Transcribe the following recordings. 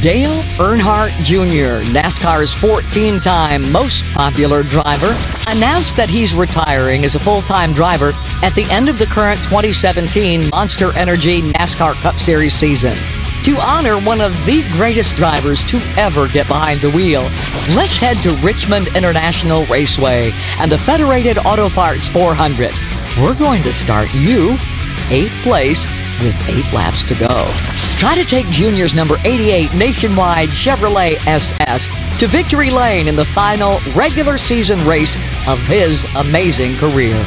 Dale Earnhardt Jr., NASCAR's 14-time most popular driver, announced that he's retiring as a full-time driver at the end of the current 2017 Monster Energy NASCAR Cup Series season. To honor one of the greatest drivers to ever get behind the wheel, let's head to Richmond International Raceway and the Federated Auto Parts 400. We're going to start you 8th place with 8 laps to go. Try to take Junior's number 88 Nationwide Chevrolet SS to Victory Lane in the final regular season race of his amazing career.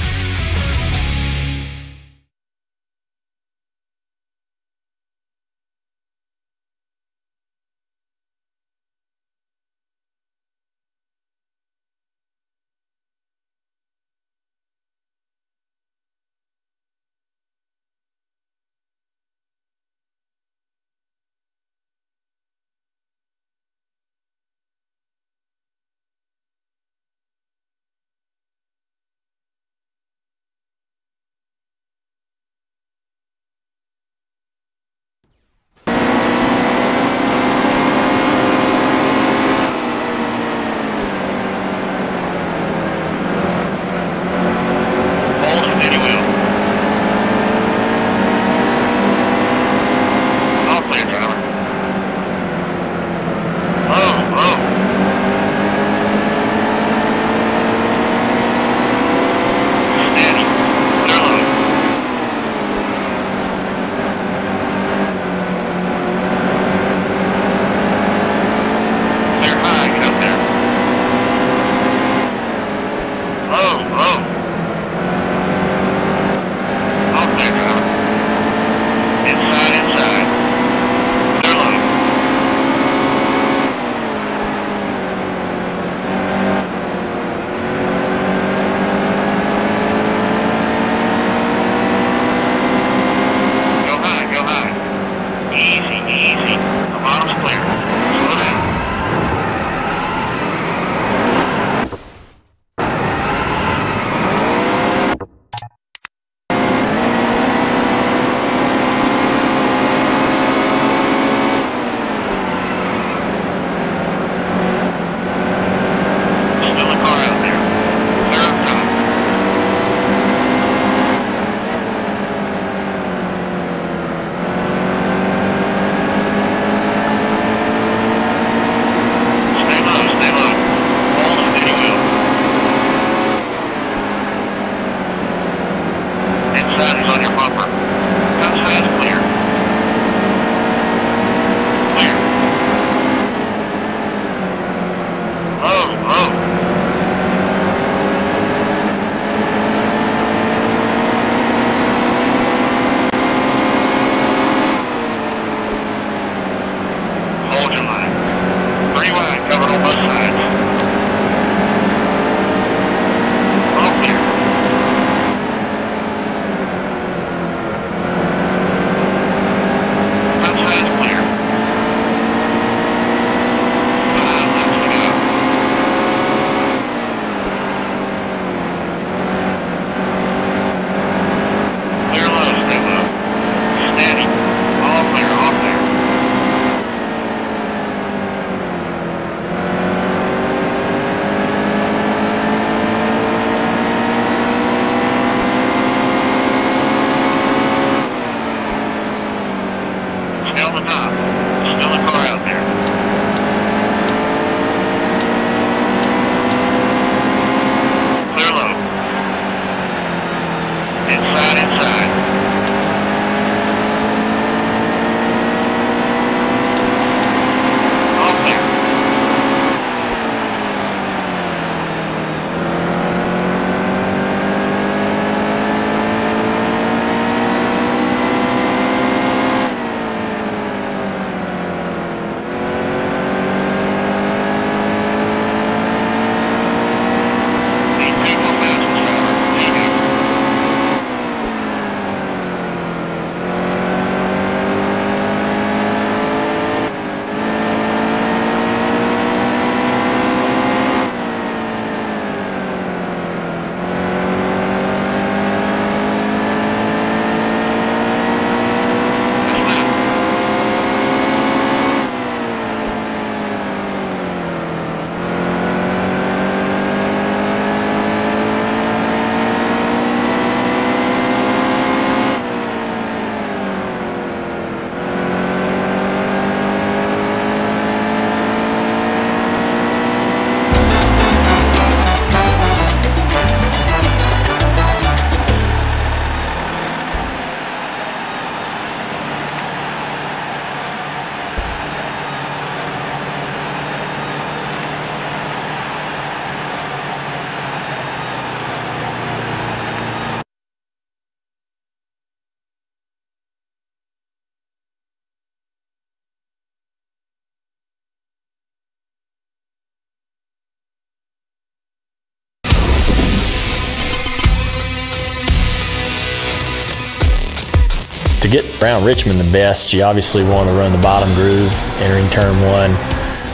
To get around Richmond the best, you obviously want to run the bottom groove, entering turn one,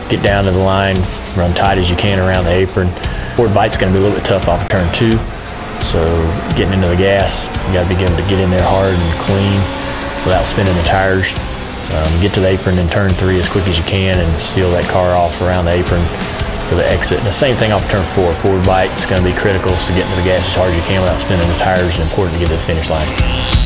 get down to the line, run tight as you can around the apron. Forward bite's going to be a little bit tough off of turn two, so getting into the gas, you got to begin to get in there hard and clean without spinning the tires. Get to the apron in turn three as quick as you can and seal that car off around the apron for the exit. And the same thing off of turn four. Forward bite's going to be critical, so getting to the gas as hard as you can without spinning the tires is important to get to the finish line.